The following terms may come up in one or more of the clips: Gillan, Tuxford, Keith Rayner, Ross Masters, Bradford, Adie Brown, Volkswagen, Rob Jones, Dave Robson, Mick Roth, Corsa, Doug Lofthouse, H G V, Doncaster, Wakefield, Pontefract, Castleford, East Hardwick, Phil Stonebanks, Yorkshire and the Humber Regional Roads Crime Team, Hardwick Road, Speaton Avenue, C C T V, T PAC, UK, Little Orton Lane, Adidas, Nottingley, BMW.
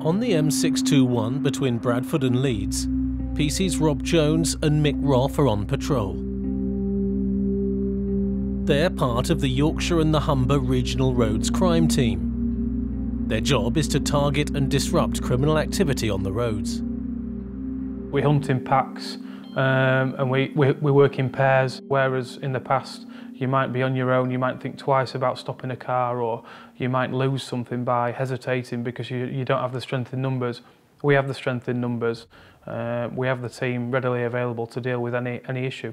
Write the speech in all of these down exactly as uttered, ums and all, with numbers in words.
On the M six twenty-one between Bradford and Leeds, P Cs Rob Jones and Mick Roth are on patrol. They're part of the Yorkshire and the Humber Regional Roads Crime Team. Their job is to target and disrupt criminal activity on the roads. We hunt in packs um, and we, we, we work in pairs, whereas in the past you might be on your own, you might think twice about stopping a car, or you might lose something by hesitating because you, you don't have the strength in numbers. We have the strength in numbers. Uh, we have the team readily available to deal with any, any issue.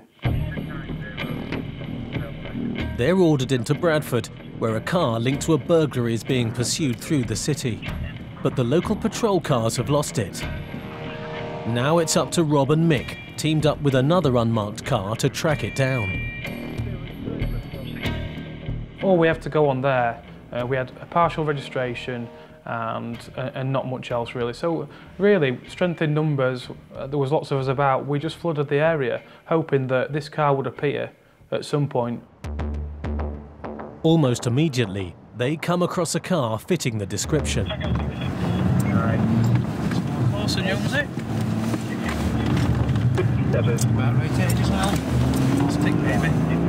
They're ordered into Bradford, where a car linked to a burglary is being pursued through the city. But the local patrol cars have lost it. Now it's up to Rob and Mick, teamed up with another unmarked car, to track it down. All we have to go on there, uh, we had a partial registration and, uh, and not much else really. So really, strength in numbers, uh, there was lots of us about. We just flooded the area, hoping that this car would appear at some point. Almost immediately, they come across a car fitting the description. All right. Close and young, was it? That's about right, yeah, just now. Stick, baby.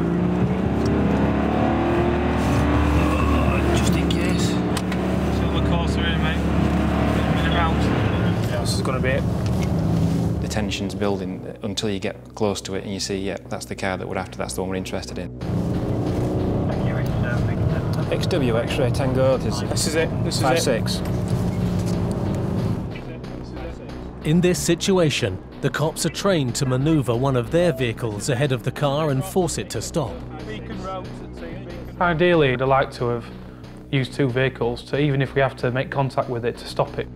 This is going to be it. The tension's building until you get close to it and you see, yeah, that's the car that we're after, that's the one we're interested in. Thank you, it's, uh, X W X-ray Tango. This, this is it. This is five, it. Six. In this situation, the cops are trained to manoeuvre one of their vehicles ahead of the car and force it to stop. Ideally, I'd like to have used two vehicles to, even if we have to make contact with it, to stop it.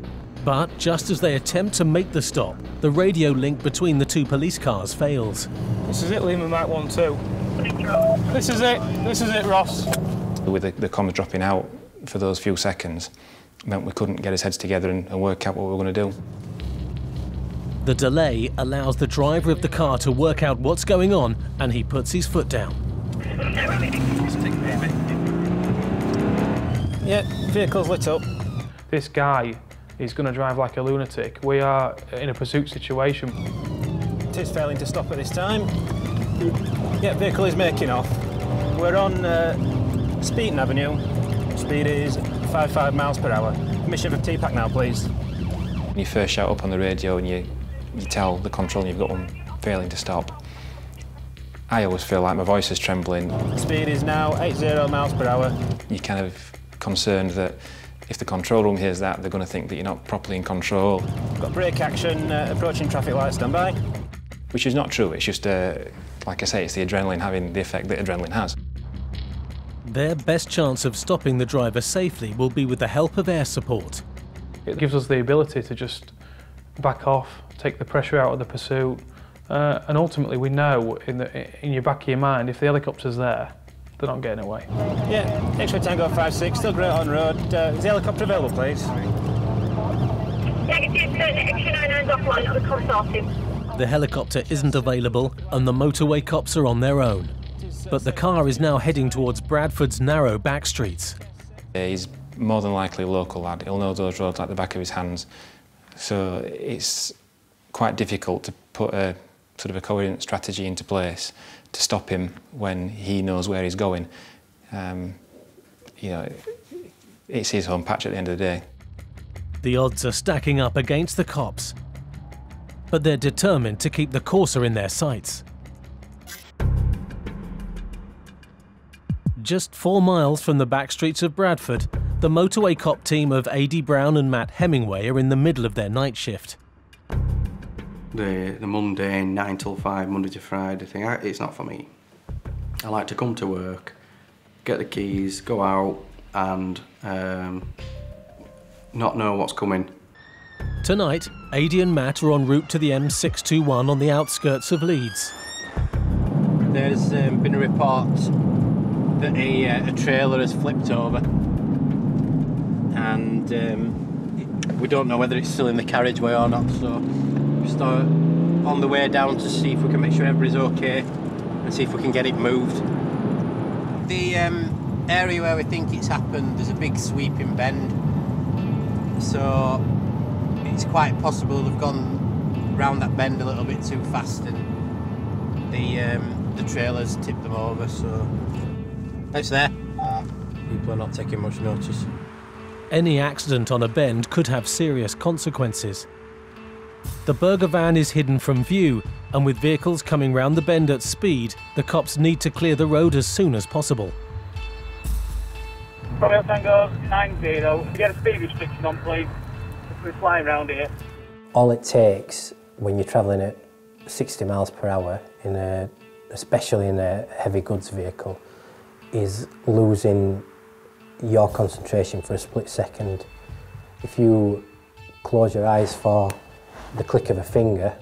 But just as they attempt to make the stop, the radio link between the two police cars fails. This is it, Lima Mike one two. This is it, this is it, Ross. With the, the comms dropping out for those few seconds, meant we couldn't get his heads together and, and work out what we were going to do. The delay allows the driver of the car to work out what's going on, and he puts his foot down. Yeah, vehicle's lit up. This guy, he's going to drive like a lunatic. We are in a pursuit situation. It is failing to stop at this time. Yeah, vehicle is making off. We're on uh, Speaton Avenue. Speed is fifty-five miles per hour. Permission for T PAC now, please. You first shout up on the radio and you, you tell the control you've got one failing to stop. I always feel like my voice is trembling. Speed is now eighty miles per hour. You're kind of concerned that if the control room hears that, they're going to think that you're not properly in control. Got brake action, uh, approaching traffic lights, stand by. Which is not true, it's just, uh, like I say, it's the adrenaline having the effect that adrenaline has. Their best chance of stopping the driver safely will be with the help of air support. It gives us the ability to just back off, take the pressure out of the pursuit, uh, and ultimately we know in, the, in your back of your mind, if the helicopter's there, they're not getting away. Yeah, X-ray Tango five six, still great on road. Uh, is the helicopter available, please? The helicopter isn't available and the motorway cops are on their own. But the car is now heading towards Bradford's narrow back streets. He's more than likely a local lad. He'll know those roads like the back of his hands. So it's quite difficult to put a sort of a coherent strategy into place to stop him when he knows where he's going. Um, you know, it's his home patch at the end of the day. The odds are stacking up against the cops, but they're determined to keep the courser in their sights. Just four miles from the back streets of Bradford, the motorway cop team of Adie Brown and Matt Hemingway are in the middle of their night shift. The, the mundane nine till five, Monday to Friday thing, I, it's not for me. I like to come to work, get the keys, go out and um, not know what's coming. Tonight, Adie and Matt are en route to the M six twenty-one on the outskirts of Leeds. There's um, been a report that a, uh, a trailer has flipped over and um, we don't know whether it's still in the carriageway or not, so start on the way down to see if we can make sure everybody's okay and see if we can get it moved. The um, area where we think it's happened, there's a big sweeping bend so it's quite possible they've gone round that bend a little bit too fast and the um, the trailers tipped them over, so it's there. People are not taking much notice. Any accident on a bend could have serious consequences. The burger van is hidden from view, and with vehicles coming round the bend at speed, the cops need to clear the road as soon as possible. Romeo Tango nine zero, get a speed restriction on, please. We're flying round here. All it takes when you're travelling at sixty miles per hour, in a, especially in a heavy goods vehicle, is losing your concentration for a split second. If you close your eyes for the click of a finger,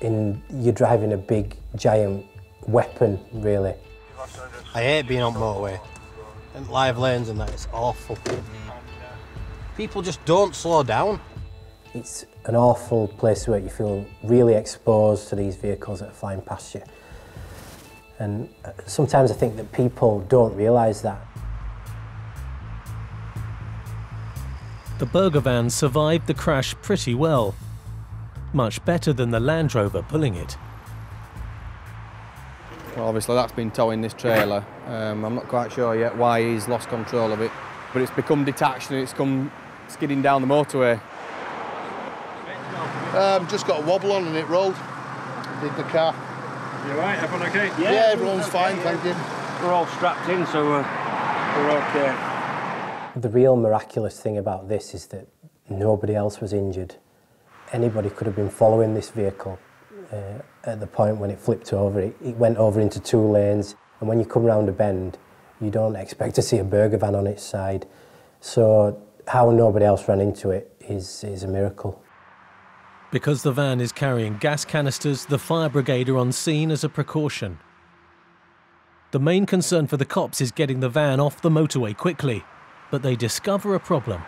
in, you're driving a big, giant weapon, really. I hate being on motorway, and live lanes and that, it's awful. People just don't slow down. It's an awful place where you feel really exposed to these vehicles that are flying past you. And sometimes I think that people don't realise that. The burger van survived the crash pretty well. Much better than the Land Rover pulling it. Well, obviously that's been towing this trailer. Um, I'm not quite sure yet why he's lost control of it, but it's become detached and it's come skidding down the motorway. Um, just got a wobble on and it rolled. Did the car. You all right? Everyone okay? Yeah, yeah everyone's okay, fine, yeah. Thank you. We're all strapped in, so we're, we're okay. The real miraculous thing about this is that nobody else was injured. Anybody could have been following this vehicle uh, at the point when it flipped over. It, it went over into two lanes, and when you come round a bend, you don't expect to see a burger van on its side. So how nobody else ran into it is, is a miracle. Because the van is carrying gas canisters, the fire brigade are on scene as a precaution. The main concern for the cops is getting the van off the motorway quickly, but they discover a problem.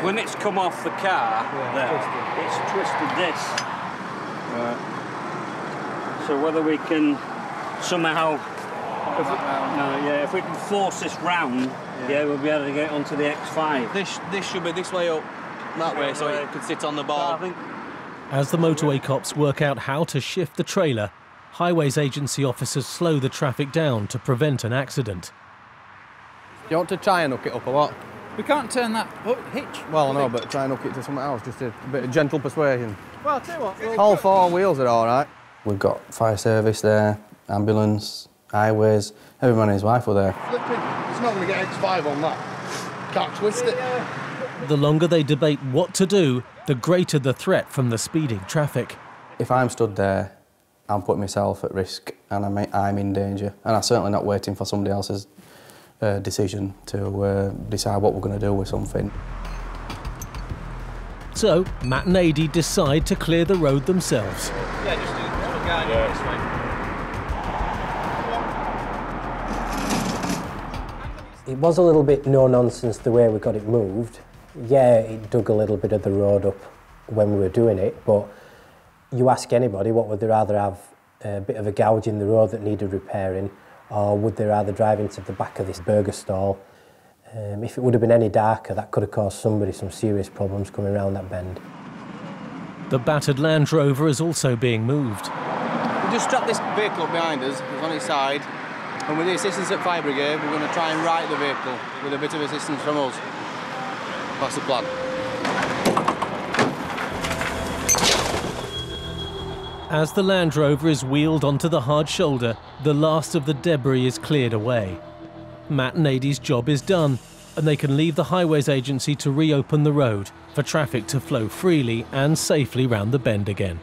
When it's come off the car, yeah, there, it's twisted this. Right. So whether we can somehow... If we, no, yeah, if we can force this round, yeah. yeah, we'll be able to get onto the X five. This, this should be this way up. That way, so it could sit on the ball. As the motorway cops work out how to shift the trailer, highways agency officers slow the traffic down to prevent an accident. You want to try and hook it up a lot? We can't turn that hitch. Well, no, but try and hook it to something else, just a bit of gentle persuasion. Well, I'll tell you what... We'll all four wheels are all right. We've got fire service there, ambulance, highways, everyone and his wife were there. Flipping. It's not going to get X five on that. Can't twist it. The longer they debate what to do, the greater the threat from the speeding traffic. If I'm stood there, I'm putting myself at risk and I'm, I'm in danger. And I'm certainly not waiting for somebody else's uh, decision to uh, decide what we're going to do with something. So, Matt and Adie decide to clear the road themselves. Yeah, just do the guy this way. It was a little bit no-nonsense the way we got it moved. Yeah, it dug a little bit of the road up when we were doing it, but you ask anybody, what would they rather have, a bit of a gouge in the road that needed repairing, or would they rather drive into the back of this burger stall? Um, if it would have been any darker, that could have caused somebody some serious problems coming around that bend. The battered Land Rover is also being moved. We just strapped this vehicle up behind us, it was on its side, and with the assistance of Fire Brigade, we're going to try and right the vehicle with a bit of assistance from us. That's the plan. As the Land Rover is wheeled onto the hard shoulder, the last of the debris is cleared away. Matt and Adie's job is done, and they can leave the Highways Agency to reopen the road for traffic to flow freely and safely round the bend again.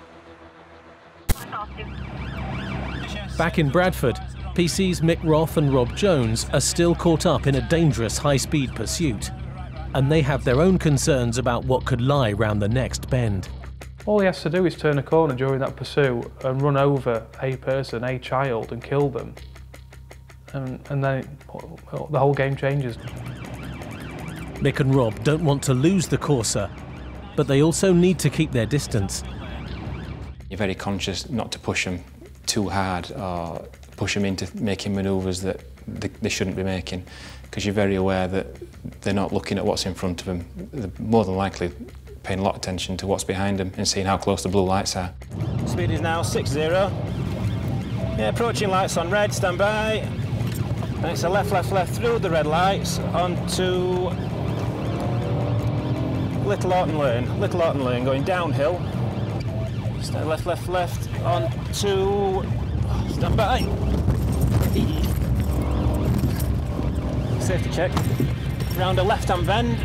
Back in Bradford, P Cs Mick Roth and Rob Jones are still caught up in a dangerous high-speed pursuit. And they have their own concerns about what could lie round the next bend. All he has to do is turn a corner during that pursuit and run over a person, a child, and kill them. And, and then it, the whole game changes. Mick and Rob don't want to lose the Corsa, but they also need to keep their distance. You're very conscious not to push them too hard or push them into making manoeuvres that they, they shouldn't be making. because you're very aware that they're not looking at what's in front of them. They're more than likely paying a lot of attention to what's behind them and seeing how close the blue lights are. Speed is now six zero. Yeah, approaching lights on red, stand by. And it's a left, left, left through the red lights onto Little Orton Lane. Little Orton Lane going downhill. Stay left, left, left onto stand by. Safety check. Round a left-hand bend.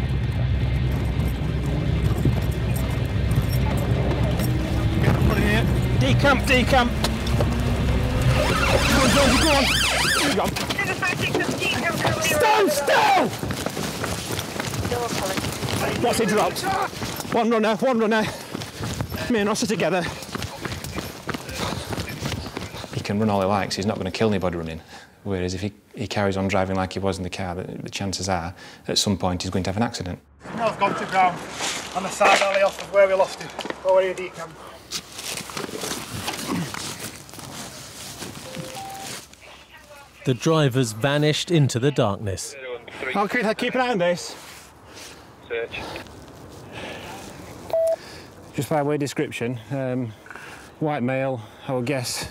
Decamp, decamp. Go on, Jonesy, go on. Go on. Stand still! What's he dropped? One runner, one runner. Me and Ross are together. He can run all he likes, he's not going to kill anybody running. Whereas if he, he carries on driving like he was in the car, the, the chances are, at some point, he's going to have an accident. No, I've gone to ground on the side alley off of where we lost him. Go where you decamp. The drivers vanished into the darkness. I'll keep an eye on this. Search. Just by way of description, um, white male, I would guess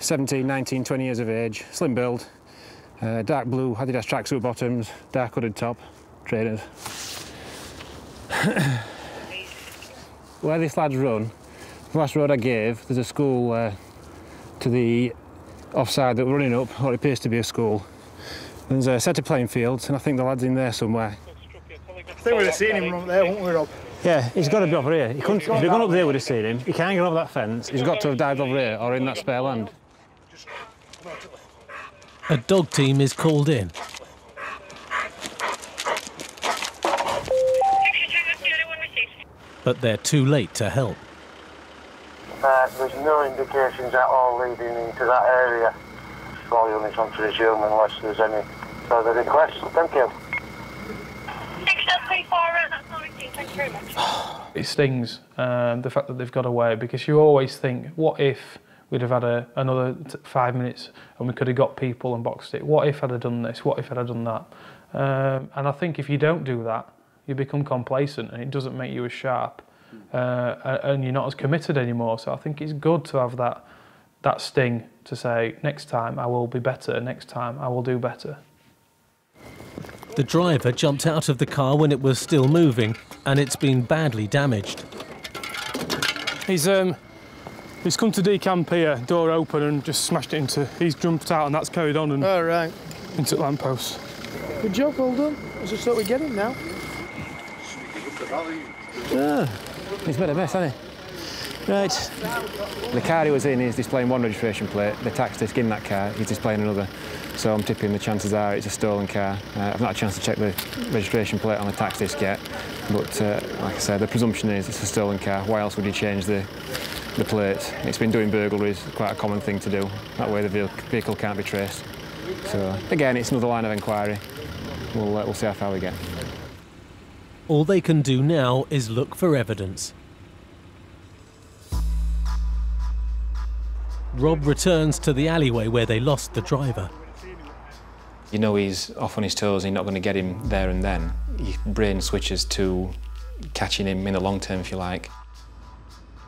seventeen, nineteen, twenty years of age, slim build, uh, dark blue Adidas tracksuit bottoms, dark hooded top, trainers. Where this lad's run, the last road I gave, there's a school uh, to the offside that we're running up, or it appears to be a school. There's a set of playing fields, and I think the lad's in there somewhere. I think we'd have seen him up there, wouldn't we, Rob? Yeah, he's got to be over here. He couldn't, if he'd gone up there, we'd have seen him. He can't get over that fence. He's got to have dived over here, or in that spare land. A dog team is called in. But they're too late to help. Uh, there's no indications at all leading into that area. All units want to resume unless there's any further requests. Thank you. Thank you very much. It stings, um, the fact that they've got away, because you always think, what if we'd have had a, another t five minutes and we could have got people and boxed it? What if I'd have done this? What if I'd have done that? Um, and I think if you don't do that, you become complacent and it doesn't make you as sharp. Uh, and you're not as committed anymore, so I think it's good to have that that sting to say, next time I will be better, next time I will do better. The driver jumped out of the car when it was still moving, and it's been badly damaged. He's um, he's come to decamp here, door open, and just smashed it into. He's jumped out, and that's carried on and. All right. Into the lamppost. Good job, well done. I just thought we'd get him now. Yeah. He's made a mess, hasn't he? Right. The car he was in is displaying one registration plate. The tax disc in that car, he's displaying another. So I'm tipping the chances are it's a stolen car. Uh, I've not had a chance to check the registration plate on the tax disc yet. But uh, like I said, the presumption is it's a stolen car. Why else would you change the, the plate? It's been doing burglaries, quite a common thing to do. That way the vehicle can't be traced. So again, it's another line of inquiry. We'll, uh, we'll see how far we get. All they can do now is look for evidence. Rob returns to the alleyway where they lost the driver. You know he's off on his toes and you're not going to get him there and then. Your brain switches to catching him in the long term, if you like.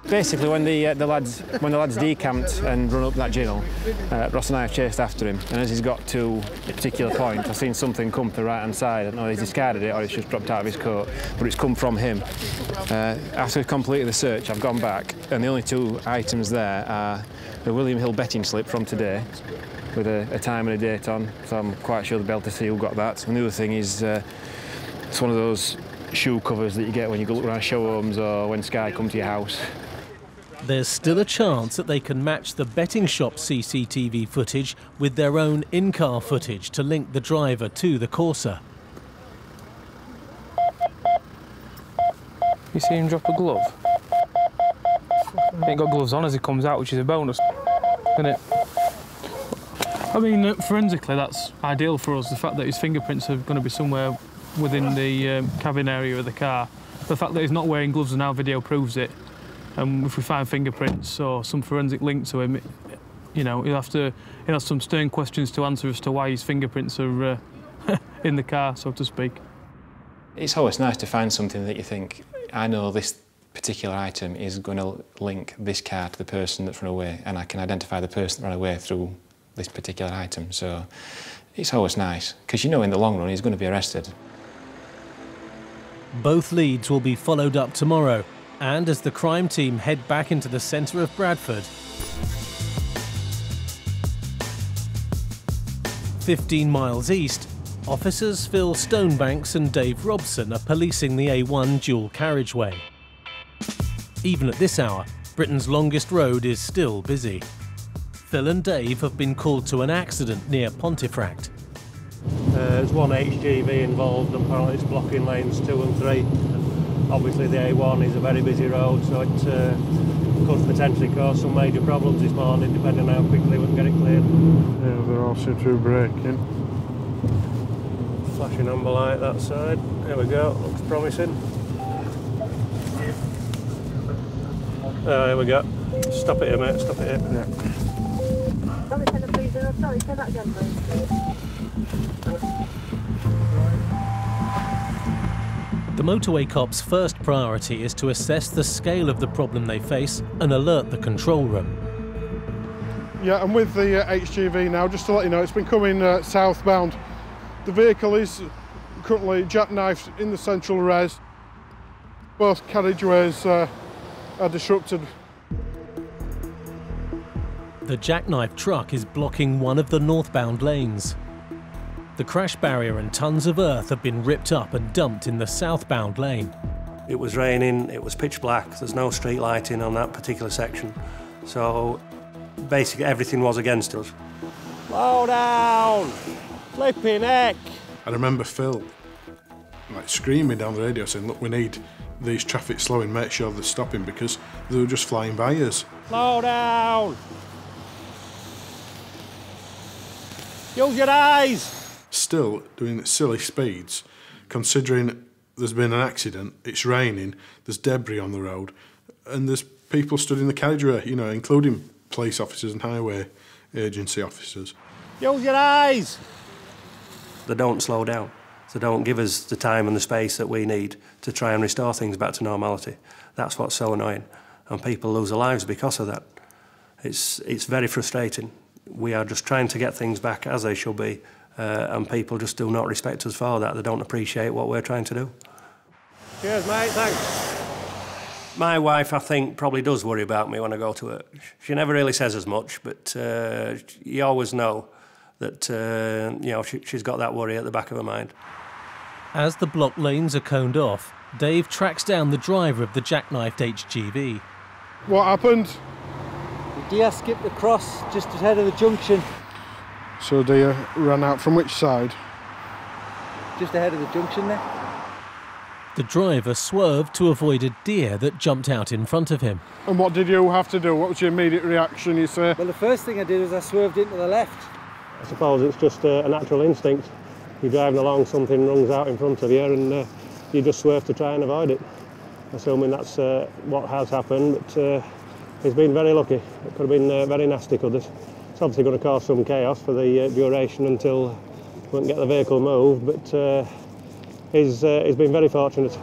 Basically, when the, uh, the lads when the lads decamped and run up that ginnel, uh, Ross and I have chased after him. And as he's got to a particular point, I've seen something come to the right-hand side. I don't know if he's discarded it or it's just dropped out of his coat, but it's come from him. Uh, after we've completed the search, I've gone back, and the only two items there are the William Hill betting slip from today, with a, a time and a date on, so I'm quite sure they'll be able to see who got that. And the other thing is, uh, it's one of those shoe covers that you get when you go look around show homes or when Sky come to your house. There's still a chance that they can match the betting shop C C T V footage with their own in-car footage to link the driver to the Corsa. You see him drop a glove? He ain't got gloves on as he comes out, which is a bonus, isn't it? I mean, forensically, that's ideal for us. The fact that his fingerprints are going to be somewhere within the um, cabin area of the car. The fact that he's not wearing gloves and our video proves it. And if we find fingerprints or some forensic link to him, it, you know, he'll have to he'll have some stern questions to answer as to why his fingerprints are uh, in the car, so to speak. It's always nice to find something that you think, I know this particular item is going to link this car to the person that's run away, and I can identify the person that ran away through this particular item. So it's always nice, because you know in the long run he's going to be arrested. Both leads will be followed up tomorrow, and as the crime team head back into the centre of Bradford, fifteen miles east, officers Phil Stonebanks and Dave Robson are policing the A one dual carriageway. Even at this hour, Britain's longest road is still busy. Phil and Dave have been called to an accident near Pontefract. Uh, there's one H G V involved, and apparently it's blocking lanes two and three. And obviously the A one is a very busy road, so it uh, could potentially cause some major problems this morning, depending on how quickly we can get it cleared. Yeah, they're also through braking. Flashing amber light that side. There we go, looks promising. Uh, here we go. Stop it here, mate, stop it here. Yeah. Sorry, say that again, please. The motorway cops' first priority is to assess the scale of the problem they face and alert the control room. Yeah, I'm with the uh, H G V now, just to let you know, it's been coming uh, southbound. The vehicle is currently jackknifed in the central res. Both carriageways uh, are disrupted. The jackknife truck is blocking one of the northbound lanes. The crash barrier and tons of earth have been ripped up and dumped in the southbound lane. It was raining, it was pitch black, there's no street lighting on that particular section. So basically everything was against us. Slow down! Flipping heck! I remember Phil like screaming down the radio saying, look, we need these traffic slowing, make sure they're stopping, because they were just flying by us. Slow down! Use your eyes! Still doing silly speeds, considering there's been an accident, it's raining, there's debris on the road, and there's people stood in the carriageway, you know, including police officers and highway agency officers. Use your eyes! They don't slow down. They don't give us the time and the space that we need to try and restore things back to normality. That's what's so annoying, and people lose their lives because of that. It's, it's very frustrating. We are just trying to get things back as they should be, uh, and people just do not respect us for that. They don't appreciate what we're trying to do. Cheers, mate, thanks. My wife, I think, probably does worry about me when I go to work. She never really says as much, but uh, you always know that uh, you know, she, she's got that worry at the back of her mind. As the block lanes are coned off, Dave tracks down the driver of the jackknifed H G V. What happened? Dia skipped across just ahead of the junction. So Dia ran out from which side? Just ahead of the junction there. The driver swerved to avoid a deer that jumped out in front of him. And what did you have to do? What was your immediate reaction, you say? Well, the first thing I did was I swerved into the left. I suppose it's just uh, a natural instinct. You're driving along, something runs out in front of you, and uh, you just swerve to try and avoid it. Assuming that's uh, what has happened, but uh, it's been very lucky. It could have been uh, very nasty, could it? It's obviously going to cause some chaos for the uh, duration until we can get the vehicle moved, but uh, he's, uh, he's been very fortunate.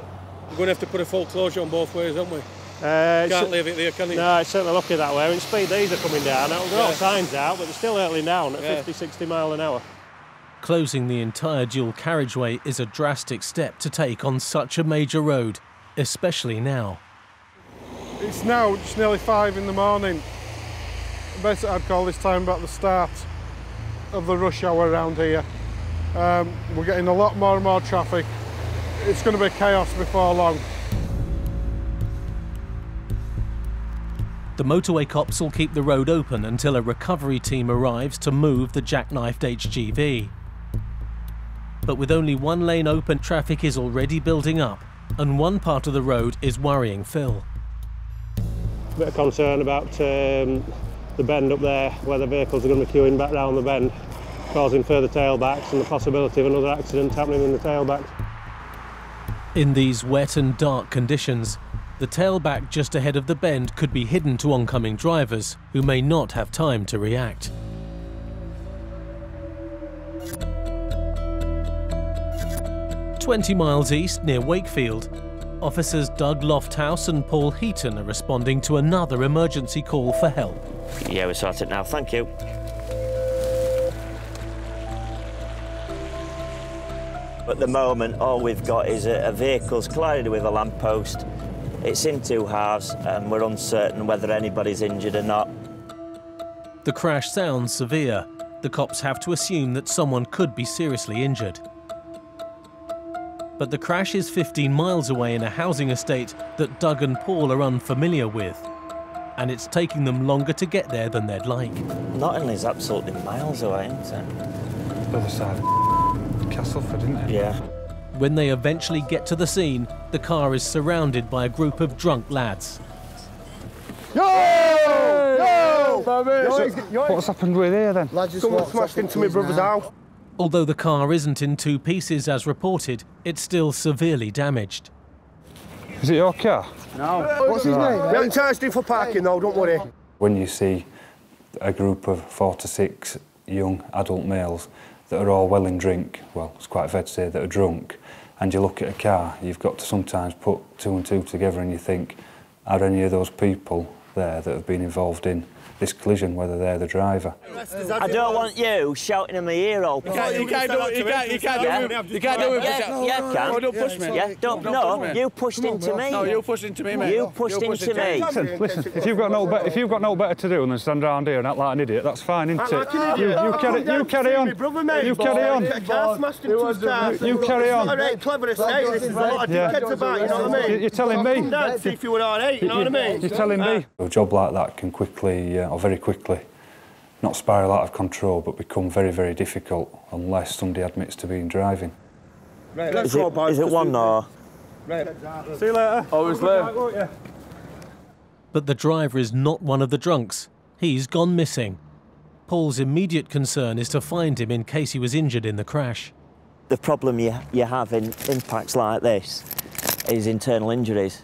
We're going to have to put a full closure on both ways, aren't we? Uh, Can't leave it there, can you? No, it's certainly lucky that way. I mean, speed these are coming down. There are no signs out, but they're still hurtling down at yeah. fifty, sixty mile an hour. Closing the entire dual carriageway is a drastic step to take on such a major road, especially now. It's now just nearly five in the morning. Basically, I'd call this time about the start of the rush hour around here. Um, we're getting a lot more and more traffic. It's going to be chaos before long. The motorway cops will keep the road open until a recovery team arrives to move the jackknifed H G V. But with only one lane open, traffic is already building up, and one part of the road is worrying Phil. A bit of concern about um, the bend up there, where the vehicles are going to be queuing back round the bend, causing further tailbacks and the possibility of another accident happening in the tailbacks. In these wet and dark conditions, the tailback just ahead of the bend could be hidden to oncoming drivers who may not have time to react. twenty miles east near Wakefield. Officers Doug Lofthouse and Paul Heaton are responding to another emergency call for help. Yeah, we'll sort it now, thank you. At the moment, all we've got is a, a vehicle's collided with a lamppost. It's in two halves, and we're uncertain whether anybody's injured or not. The crash sounds severe. The cops have to assume that someone could be seriously injured. But the crash is fifteen miles away in a housing estate that Doug and Paul are unfamiliar with, and it's taking them longer to get there than they'd like. Nottingley's absolutely miles away, isn't it? The other side of Castleford, isn't it? Yeah. When they eventually get to the scene, the car is surrounded by a group of drunk lads. Yo! Yo! Yo! What's happened with here then? Lads, someone smashed into my brother's house. Although the car isn't in two pieces as reported, it's still severely damaged. Is it your car? No. What's his name? We haven't charged him for parking though, don't worry. When you see a group of four to six young adult males that are all well in drink, well, it's quite fair to say that are drunk, and you look at a car, you've got to sometimes put two and two together and you think, are any of those people there that have been involved in this collision, whether they're the driver? I don't want you shouting in my ear all. You can't do it. You can't do it. Yeah, yeah, can. Oh, don't push me. Yeah, don't. No, you pushed into me. No, you pushed into me, mate. You pushed into me. Listen, listen. If you've got no better, if you've got no better to do than stand around here and act like an idiot, that's fine, isn't it? You, you carry, you carry on. You carry on. You carry on. Yeah. You're telling me. If you were on eight, you know what I mean. You're telling me. A job like that can quickly. or very quickly, not spiral out of control, but become very, very difficult unless somebody admits to being driving. Right, let's go, boys. Is it one or...? Right. See you later. Always there. But the driver is not one of the drunks. He's gone missing. Paul's immediate concern is to find him in case he was injured in the crash. The problem you, you have in impacts like this is internal injuries.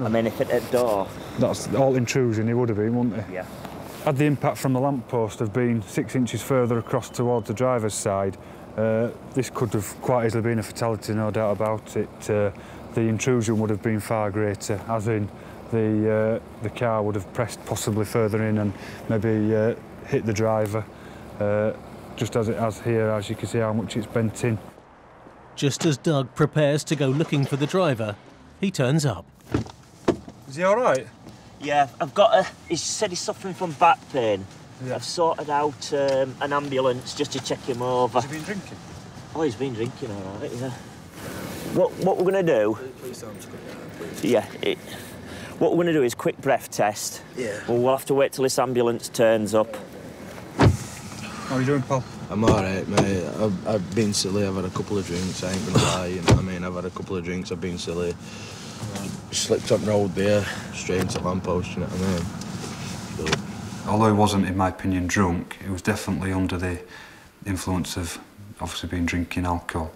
I mean, if it hit door... That's all intrusion he would have been, wouldn't he? Yeah. Had the impact from the lamppost have been six inches further across towards the driver's side, uh, this could have quite easily been a fatality, no doubt about it. Uh, the intrusion would have been far greater, as in the, uh, the car would have pressed possibly further in and maybe uh, hit the driver, uh, just as it has here, as you can see how much it's bent in. Just as Doug prepares to go looking for the driver, he turns up. Is he all right? Yeah, I've got a... He said he's suffering from back pain. Yeah. I've sorted out um, an ambulance just to check him over. Has he been drinking? Oh, he's been drinking all right, yeah. What, what we're going to do... Please don't. Yeah, it, what we're going to do is quick breath test. Yeah. Well, we'll have to wait till this ambulance turns up. How are you doing, pal? I'm all right, mate. I've, I've been silly. I've had a couple of drinks. I ain't going to lie, you know what I mean? I've had a couple of drinks. I've been silly. Slipped up road there, straight into the lamppost, you know what I mean? So. Although he wasn't, in my opinion, drunk, he was definitely under the influence of obviously being drinking alcohol,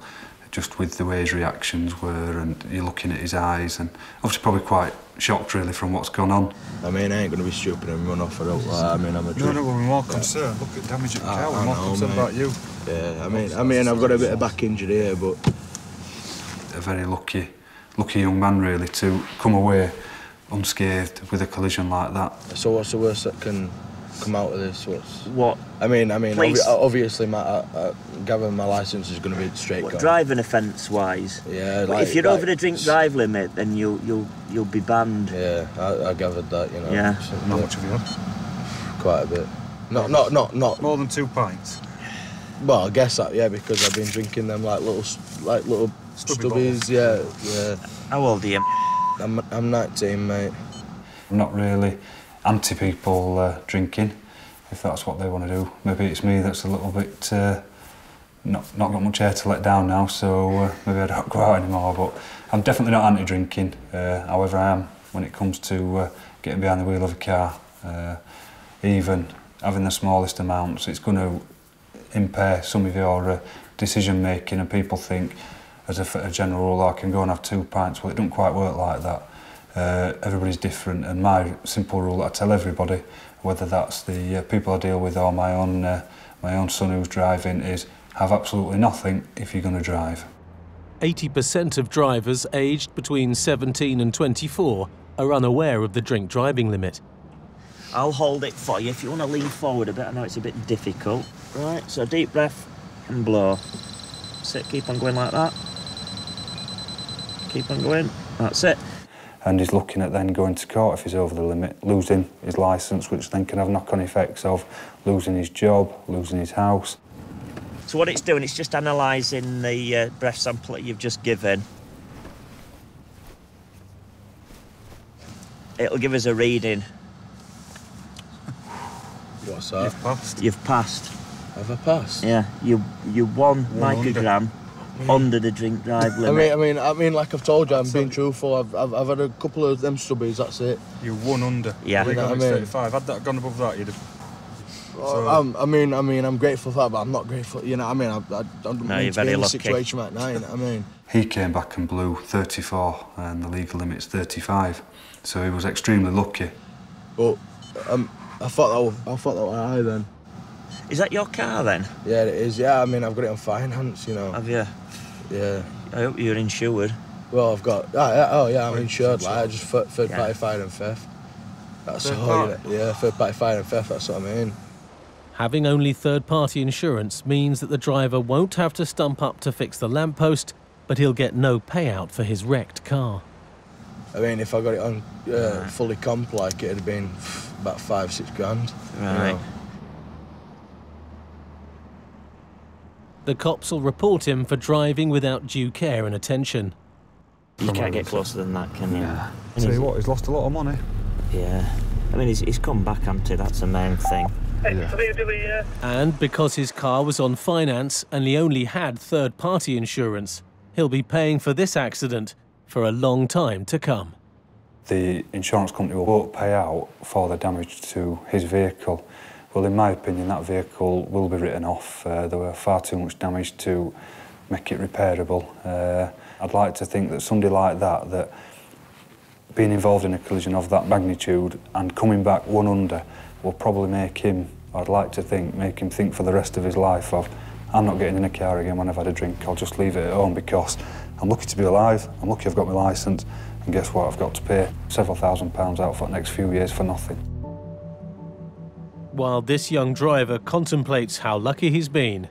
just with the way his reactions were, and you're looking at his eyes, and obviously probably quite shocked, really, from what's gone on. I mean, I ain't going to be stupid and run off or out like I mean, I'm a drunk. No, no, we're more concerned. Look at damage at the car, we're more concerned about you. Yeah, I mean, I mean, I've got a bit of back injury here, but... They're very lucky. Lucky young man, really, to come away unscathed with a collision like that. So what's the worst that can come out of this? What's... What? I mean, I mean, obvi obviously, my, uh, gathering my licence is going to be straight. What, gone. Driving offence-wise? Yeah, like... If you're like, over the drink drive limit, then you'll, you'll, you'll be banned. Yeah, I, I gathered that, you know. Yeah. How much have you had? Quite a bit. Not, not, not, not... More than two pints? Well, I guess that, yeah, because I've been drinking them like little, like little... Stubbies, yeah, yeah. How old are you? I'm, I'm nineteen, mate. I'm not really anti-people uh, drinking, if that's what they want to do. Maybe it's me that's a little bit... Uh, not, not got much air to let down now, so uh, maybe I don't go out anymore, but I'm definitely not anti-drinking. Uh, however, I am when it comes to uh, getting behind the wheel of a car. Uh, even having the smallest amounts, it's going to impair some of your uh, decision-making, and people think, as a, a general rule, I can go and have two pints. Well, it doesn't quite work like that. Uh, everybody's different, and my simple rule that I tell everybody, whether that's the uh, people I deal with or my own, uh, my own son who's driving, is have absolutely nothing if you're going to drive. eighty percent of drivers aged between seventeen and twenty-four are unaware of the drink driving limit. I'll hold it for you if you want to lean forward a bit. I know it's a bit difficult. Right, so deep breath and blow. That's it, keep on going like that. Keep on going, that's it. And he's looking at then going to court if he's over the limit, losing his licence, which then can have knock-on effects of losing his job, losing his house. So what it's doing, it's just analysing the uh, breath sample that you've just given. It'll give us a reading. What's that? You've passed. You've passed. Have I passed? Yeah, you you one microgram under, under the drink drive limit. I mean, I mean, I mean, like I've told you, I'm that's being it. truthful. I've, I've I've had a couple of them stubbies. That's it. You're one under. Yeah. You know I mean? thirty-five. Had that gone above that, you'd have. So, um, I mean, I mean, I'm grateful for that, but I'm not grateful. You know, I mean, I, I don't no, mean to be in the situation right now. You know, I mean, he came back and blew thirty-four, and the legal limit's thirty-five, so he was extremely lucky. But um, I thought that was, I thought that was high then. Is that your car then? Yeah, it is. Yeah, I mean, I've got it on finance. You know. Have you? Yeah. I hope you're insured. Well, I've got. Oh yeah, oh, yeah I'm insured. Like, I just third party yeah. fire and theft. That's third all. You know? Yeah, third party fire and theft. That's what I mean. Having only third-party insurance means that the driver won't have to stump up to fix the lamppost, but he'll get no payout for his wrecked car. I mean, if I got it on uh, right. fully comp, like, it'd have been about five, six grand. Right. You know. The cops will report him for driving without due care and attention. You can't get closer than that, can you? Yeah. I tell you what, he's lost a lot of money. Yeah. I mean, he's, he's come back, hasn't he? That's the main thing. Yeah. And because his car was on finance and he only had third-party insurance, he'll be paying for this accident for a long time to come. The insurance company won't pay out for the damage to his vehicle. Well, in my opinion, that vehicle will be written off. Uh, there were far too much damage to make it repairable. Uh, I'd like to think that somebody like that, that being involved in a collision of that magnitude and coming back one under, will probably make him, I'd like to think, make him think for the rest of his life of, I'm not getting in a car again when I've had a drink, I'll just leave it at home because I'm lucky to be alive, I'm lucky I've got my licence, and guess what, I've got to pay several thousand pounds out for the next few years for nothing. While this young driver contemplates how lucky he's been.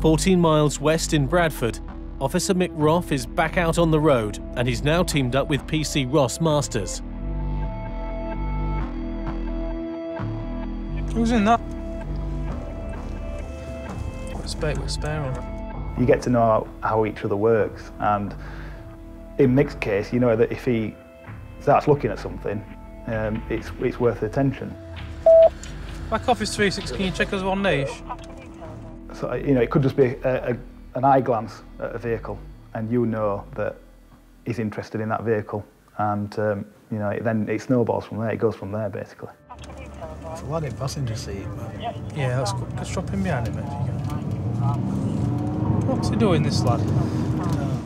fourteen miles west in Bradford, Officer Mick Roth is back out on the road and he's now teamed up with P C Ross Masters. Who's in that? What's spare on? You get to know how each other works, and in Mick's case, you know that if he starts looking at something, um, it's it's worth attention. Back office three six. Can you check us one niche? So you know it could just be a, a, an eye glance at a vehicle, and you know that he's interested in that vehicle, and um, you know it, then it snowballs from there. It goes from there basically. It's a lad in passenger seat, man. Yeah, that's good. Just drop him behind him if you can. What's he doing, this lad?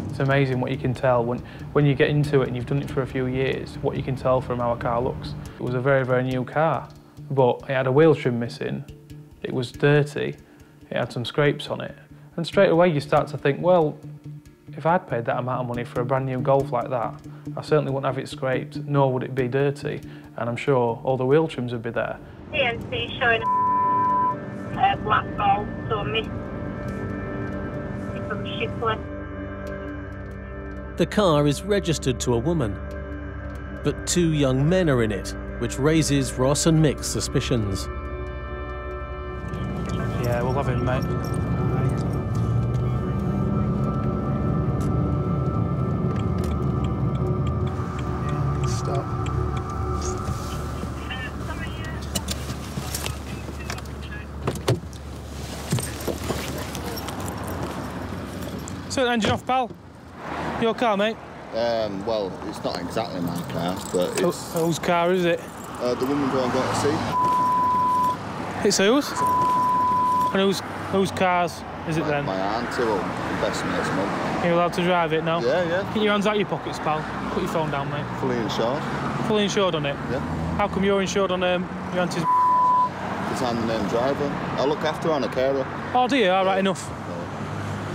It's amazing what you can tell when, when you get into it and you've done it for a few years, what you can tell from how a car looks. It was a very, very new car, but it had a wheel trim missing, it was dirty, it had some scrapes on it. And straight away you start to think, well, if I'd paid that amount of money for a brand new Golf like that, I certainly wouldn't have it scraped, nor would it be dirty, and I'm sure all the wheel trims would be there. T N C showing a black ball, so miss from Shipley. The car is registered to a woman, but two young men are in it, which raises Ross and Mick's suspicions. Yeah, we'll have him, mate. Engine off, pal. Your car, mate? Um, well, it's not exactly my car, but it's... Oh, whose car is it? Uh, the woman going got to see. It's whose? And whose whose cars is it my, then? My auntie will invest in this month. You're allowed to drive it now? Yeah, yeah. Get your hands out your pockets, pal. Put your phone down, mate. Fully insured. Fully insured on it? Yeah. How come you're insured on um, your auntie's... Because I'm the name driver. I look after her and I care her. Oh, do you? All right, yeah. Enough.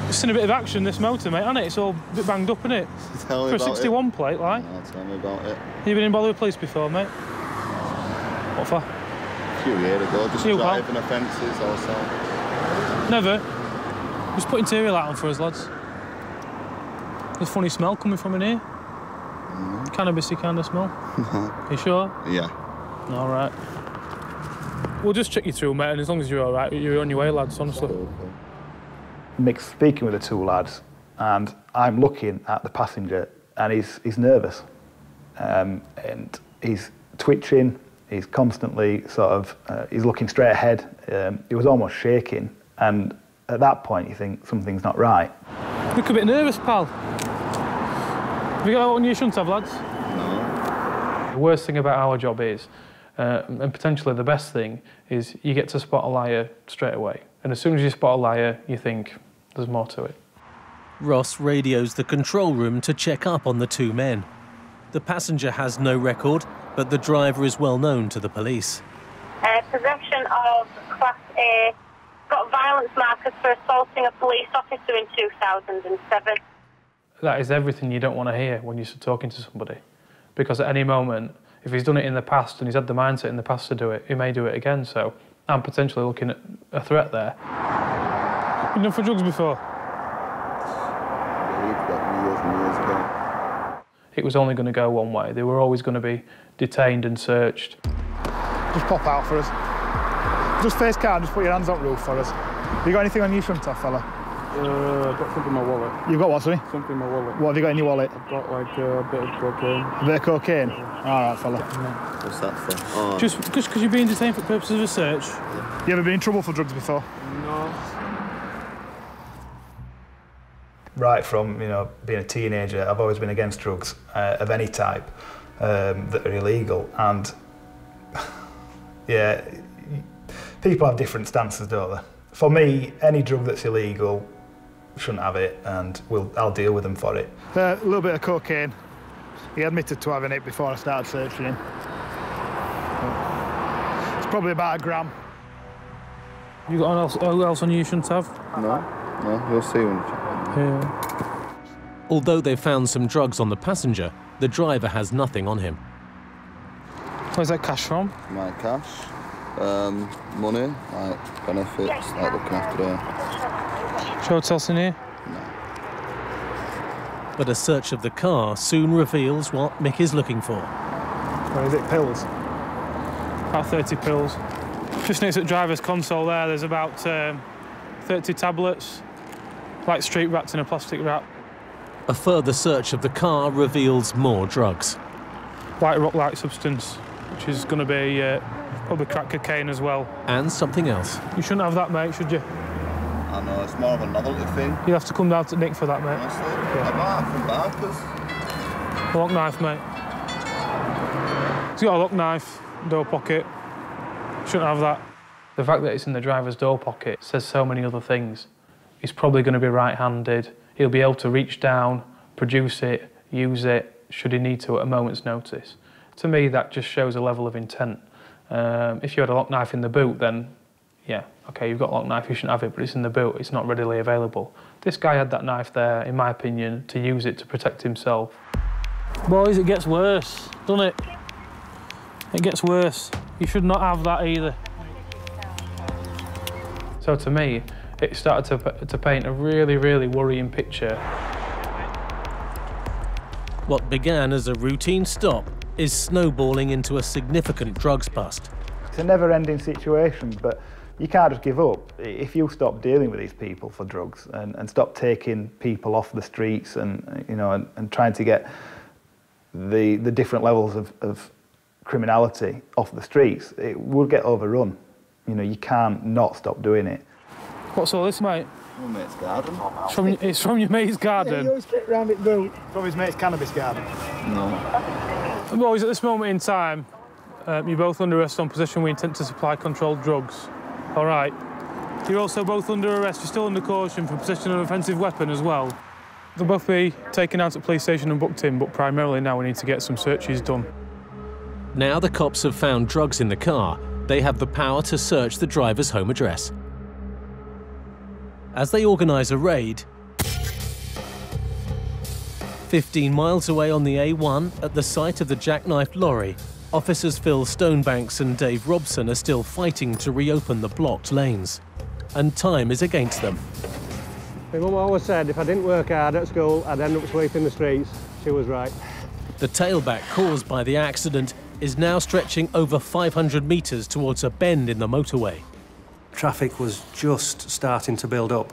It's seen a bit of action, this motor, mate, hasn't it? It's all a bit banged up, isn't it? Tell me For about a sixty-one it. plate, like. Yeah, tell me about it. Have you been in bother with police before, mate? What for? A few years ago, just you, driving offences or something. Never. Just put interior light on for us, lads. There's a funny smell coming from in here. Mm. Cannabis-y kind of smell. Are you sure? Yeah. All right. We'll just check you through, mate, and as long as you're all right, you're on your way, lads, honestly. Mick's speaking with the two lads, and I'm looking at the passenger, and he's, he's nervous. Um, and he's twitching, he's constantly sort of, uh, he's looking straight ahead. Um, he was almost shaking, and at that point, you think something's not right. Look a bit nervous, pal. Have you got one you shouldn't have, lads? No. The worst thing about our job is, uh, and potentially the best thing, is you get to spot a liar straight away. And as soon as you spot a liar, you think there's more to it. Ross radios the control room to check up on the two men. The passenger has no record, but the driver is well known to the police. Uh, possession of Class A, got violence markers for assaulting a police officer in two thousand seven. That is everything you don't want to hear when you're talking to somebody. Because at any moment, if he's done it in the past and he's had the mindset in the past to do it, he may do it again, so... I'm potentially looking at a threat there. You've done for drugs before? It was only going to go one way. They were always going to be detained and searched. Just pop out for us. Just face card, just put your hands up rule for us. You got anything on you from top, fella? Uh, I've got something in my wallet. You've got what, sorry? Something in my wallet. What have you got in your wallet? I've got, like, uh, a bit of cocaine. A bit of cocaine? Yeah. All right, fella. Yeah. What's that for? Oh. Just because you're being detained for purposes of a search? Yeah. You ever been in trouble for drugs before? No. Right from, you know, being a teenager, I've always been against drugs uh, of any type um, that are illegal. And, yeah, people have different stances, don't they? For me, any drug that's illegal... shouldn't have it, and we'll, I'll deal with them for it. Uh, a little bit of cocaine. He admitted to having it before I started searching him. It's probably about a gram. You got else, anything else on you shouldn't have? No, no, you'll see when you check. Yeah. Although they found some drugs on the passenger, the driver has nothing on him. Where's that cash from? My cash. Um, money, like benefits, like looking after her. Show us in here? No. But a search of the car soon reveals what Mick is looking for. Where is it? Pills? About thirty pills. Just next to the driver's console there, there's about um, thirty tablets, like street wrapped in a plastic wrap. A further search of the car reveals more drugs. White rock-like substance, which is going to be uh, probably crack cocaine as well. And something else. You shouldn't have that, mate, should you? I know, it's more of a novelty thing. You'll have to come down to Nick for that, mate. Honestly, yeah. A bar from a lock knife, mate. He's got a lock knife, door pocket. Shouldn't have that. The fact that it's in the driver's door pocket says so many other things. He's probably going to be right-handed. He'll be able to reach down, produce it, use it, should he need to at a moment's notice. To me, that just shows a level of intent. Um, if you had a lock knife in the boot, then, yeah. OK, you've got a lock knife, you shouldn't have it, but it's in the boot, it's not readily available. This guy had that knife there, in my opinion, to use it to protect himself. Boys, it gets worse, doesn't it? It gets worse. You should not have that either. So to me, it started to, to paint a really, really worrying picture. What began as a routine stop is snowballing into a significant drugs bust. It's a never-ending situation, but you can't just give up. If you stop dealing with these people for drugs and, and stop taking people off the streets and, you know, and, and trying to get the, the different levels of, of criminality off the streets, it will get overrun. You know, you can't not stop doing it. What's all this, mate? Your mate's garden. It's from, it's from your mate's garden? Yeah, you always get round it, bro. From his mate's cannabis garden. No. Boys, at this moment in time, um, you're both under arrest on possession with intent to supply controlled drugs. All right. You're also both under arrest. You're still under caution for possession of an offensive weapon as well. They'll both be taken out to the police station and booked in, but primarily now we need to get some searches done. Now the cops have found drugs in the car, they have the power to search the driver's home address. As they organise a raid, fifteen miles away on the A one, at the site of the jackknifed lorry, officers Phil Stonebanks and Dave Robson are still fighting to reopen the blocked lanes. And time is against them. My mum always said if I didn't work hard at school, I'd end up sweeping the streets. She was right. The tailback caused by the accident is now stretching over five hundred metres towards a bend in the motorway. Traffic was just starting to build up.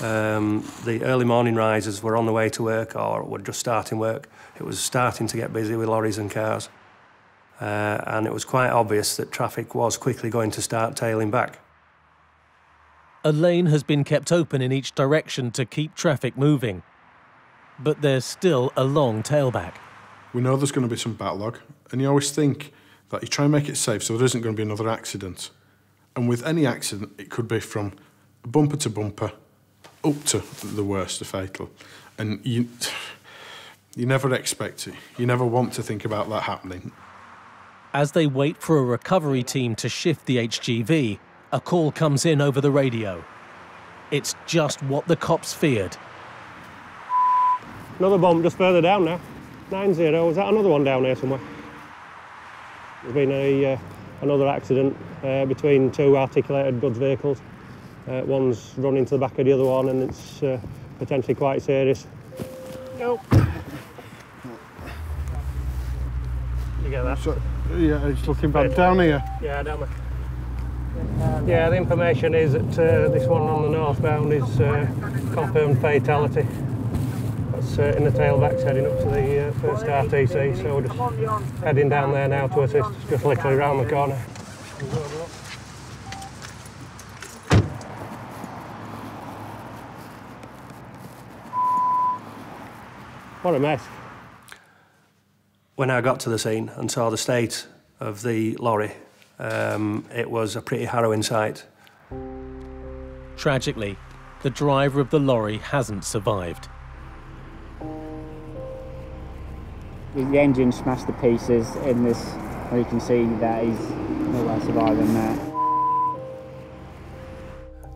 Um, the early morning risers were on the way to work or were just starting work. It was starting to get busy with lorries and cars. Uh, and it was quite obvious that traffic was quickly going to start tailing back. A lane has been kept open in each direction to keep traffic moving. But there's still a long tailback. We know there's going to be some backlog, and you always think that you try and make it safe so there isn't going to be another accident. And with any accident, it could be from bumper to bumper, up to the worst, the fatal. And you, you never expect it. You never want to think about that happening. As they wait for a recovery team to shift the H G V, a call comes in over the radio. It's just what the cops feared. Another bomb just further down now. nine zero, is that another one down here somewhere? There's been a, uh, another accident uh, between two articulated goods vehicles. Uh, one's run into the back of the other one and it's uh, potentially quite serious. Nope. You get that? So, yeah, it's looking bad down here. Yeah, down there. Yeah, the information is that uh, this one on the northbound is uh, confirmed fatality. Uh, in the tailbacks heading up to the uh, first R T C, so we're just heading down there now to assist, just literally round the corner. What a mess. When I got to the scene and saw the state of the lorry, um, it was a pretty harrowing sight. Tragically, the driver of the lorry hasn't survived. The engine smashed to pieces in this, and you can see that he's not surviving there.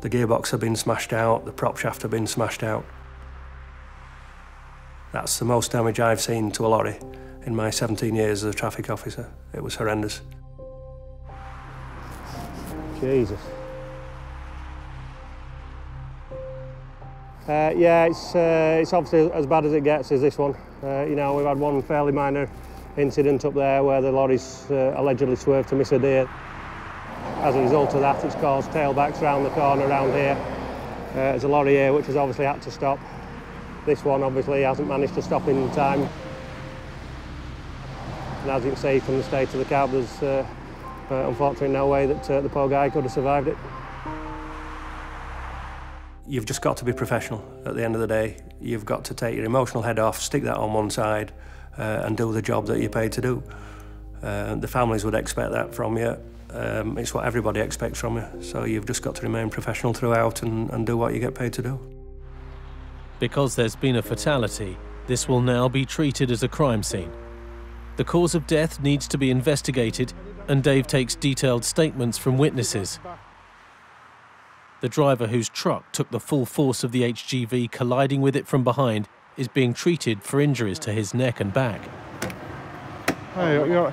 The gearbox had been smashed out, the prop shaft had been smashed out. That's the most damage I've seen to a lorry in my seventeen years as a traffic officer. It was horrendous. Jesus. Uh, yeah, it's, uh, it's obviously as bad as it gets is this one. Uh, you know, we've had one fairly minor incident up there where the lorries uh, allegedly swerved to miss a deer. As a result of that, it's caused tailbacks round the corner round here. Uh, there's a lorry here which has obviously had to stop. This one obviously hasn't managed to stop in time. And as you can see from the state of the cab, there's uh, uh, unfortunately no way that uh, the poor guy could have survived it. You've just got to be professional at the end of the day. You've got to take your emotional head off, stick that on one side, uh, and do the job that you're paid to do. Uh, the families would expect that from you. Um, it's what everybody expects from you. So you've just got to remain professional throughout and, and do what you get paid to do. Because there's been a fatality, this will now be treated as a crime scene. The cause of death needs to be investigated, and Dave takes detailed statements from witnesses. The driver whose truck took the full force of the H G V colliding with it from behind is being treated for injuries to his neck and back. Hey, you know,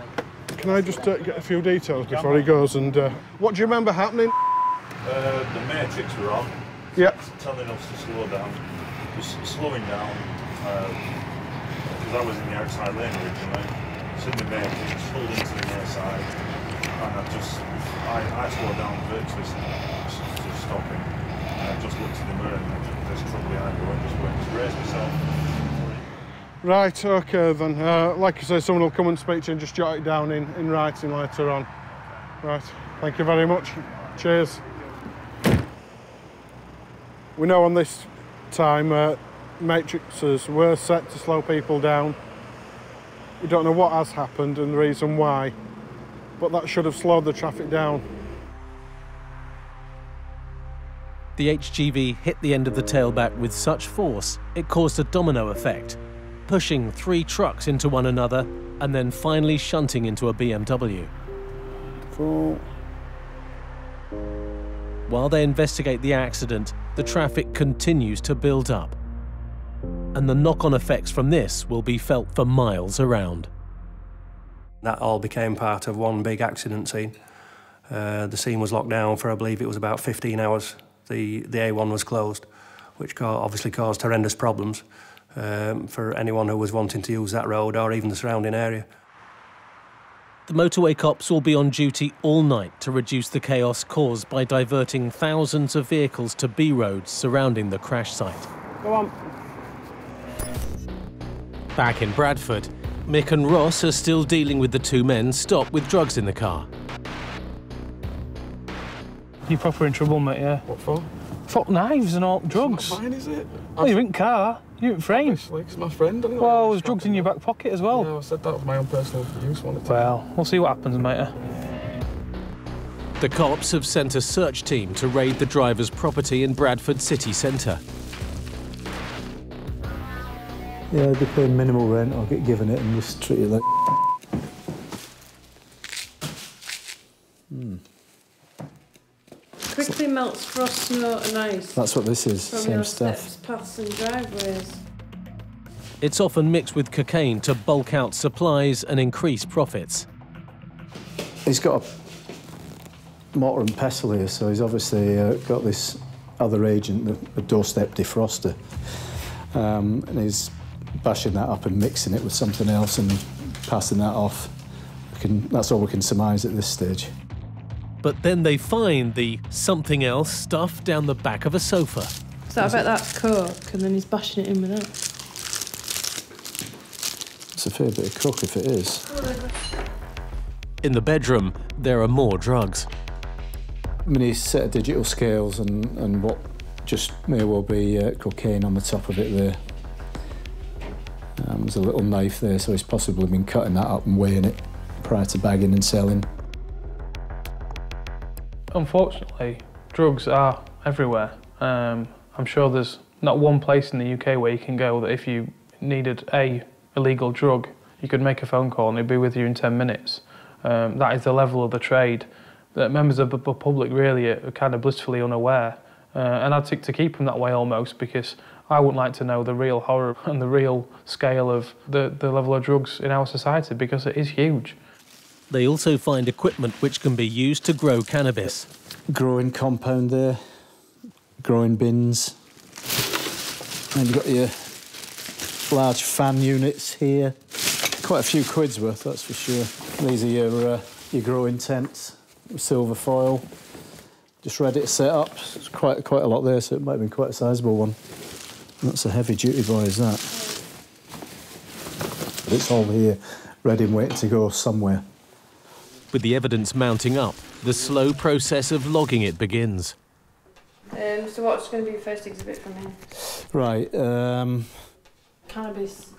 can I just uh, get a few details before he goes? And uh, what do you remember happening? Uh, the matrix were on. Yep. Telling us to slow down. Just slowing down. Because uh, I was in the outside lane originally. So in the matrix, pulled into the near side, and I just, I, I slowed down virtually. Stopping. I just looked in the mirror and there's trouble behind me. I just went and raised myself. Right, OK then. Uh, like I say, someone will come and speak to you and just jot it down in, in writing later on. Right, thank you very much. Cheers. We know on this time uh, matrices were set to slow people down. We don't know what has happened and the reason why, but that should have slowed the traffic down. The H G V hit the end of the tailback with such force, it caused a domino effect, pushing three trucks into one another and then finally shunting into a B M W. Cool. While they investigate the accident, the traffic continues to build up. and the knock-on effects from this will be felt for miles around. That all became part of one big accident scene. Uh, the scene was locked down for, I believe it was about fifteen hours. The, the A one was closed, which ca obviously caused horrendous problems um, for anyone who was wanting to use that road or even the surrounding area. The motorway cops will be on duty all night to reduce the chaos caused by diverting thousands of vehicles to B roads surrounding the crash site. Go on. Back in Bradford, Mick and Ross are still dealing with the two men stopped with drugs in the car. You're proper in trouble, mate, yeah. What for? Fuck knives and all, drugs. It's not mine, is it? Well, you're in car, you're in frame. Obviously, it's my friend, isn't it? Well, there's drugs in your back pocket as well. No, I said that was my own personal use one. Well, we'll see what happens, mate. The cops have sent a search team to raid the driver's property in Bradford city centre. Yeah, they pay minimal rent or get given it and just treat you like mm. Quickly melts frost, snow and ice. That's what this is, from same your stuff. Steps, paths and driveways. It's often mixed with cocaine to bulk out supplies and increase profits. He's got a mortar and pestle here, so he's obviously uh, got this other agent, the doorstep defroster, um, and he's bashing that up and mixing it with something else and passing that off. We can, that's all we can surmise at this stage. But then they find the something else stuff down the back of a sofa. So I bet that's coke, and then he's bashing it in with that. It's a fair bit of coke if it is. In the bedroom, there are more drugs. I mean, he's set of digital scales and, and what just may well be uh, cocaine on the top of it there. Um, there's a little knife there, so he's possibly been cutting that up and weighing it prior to bagging and selling. Unfortunately, drugs are everywhere. Um, I'm sure there's not one place in the U K where you can go that if you needed a illegal drug, you could make a phone call and it'd be with you in ten minutes. Um, that is the level of the trade that members of the public really are kind of blissfully unaware. Uh, and I'd seek to keep them that way almost, because I wouldn't like to know the real horror and the real scale of the, the level of drugs in our society, because it is huge. They also find equipment which can be used to grow cannabis. Growing compound there, growing bins. And you've got your large fan units here. Quite a few quid's worth, that's for sure. These are your, uh, your growing tents, silver foil. Just ready to set up. It's quite, quite a lot there, so it might have been quite a sizeable one. That's a heavy-duty boy, is that? But it's all here, ready and waiting to go somewhere. With the evidence mounting up, the slow process of logging it begins. Um, so what's going to be your first exhibit from here? Right, um... cannabis.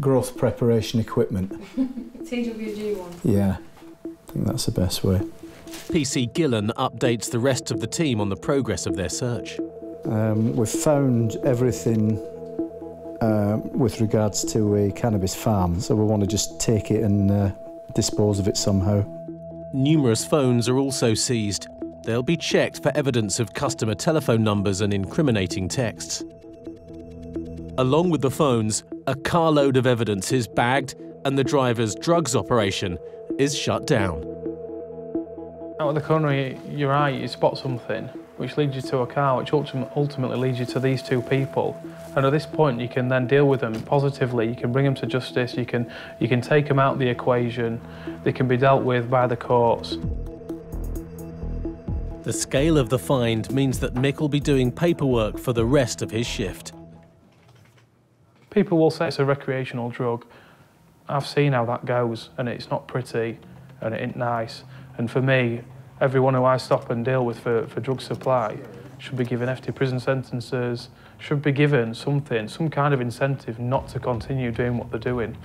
Growth preparation equipment. T W G one. Yeah, I think that's the best way. P C Gillan updates the rest of the team on the progress of their search. Um, we've found everything uh, with regards to a cannabis farm, so we want to just take it and... Uh, dispose of it somehow. Numerous phones are also seized. They'll be checked for evidence of customer telephone numbers and incriminating texts. Along with the phones, a carload of evidence is bagged and the driver's drugs operation is shut down. Out of the corner of your eye, you spot something which leads you to a car, which ultimately leads you to these two people. And at this point, you can then deal with them positively. You can bring them to justice. You can, you can take them out of the equation. They can be dealt with by the courts. The scale of the find means that Mick will be doing paperwork for the rest of his shift. People will say it's a recreational drug. I've seen how that goes, and it's not pretty, and it ain't nice. And for me, everyone who I stop and deal with for, for drug supply should be given hefty prison sentences, should be given something, some kind of incentive not to continue doing what they're doing,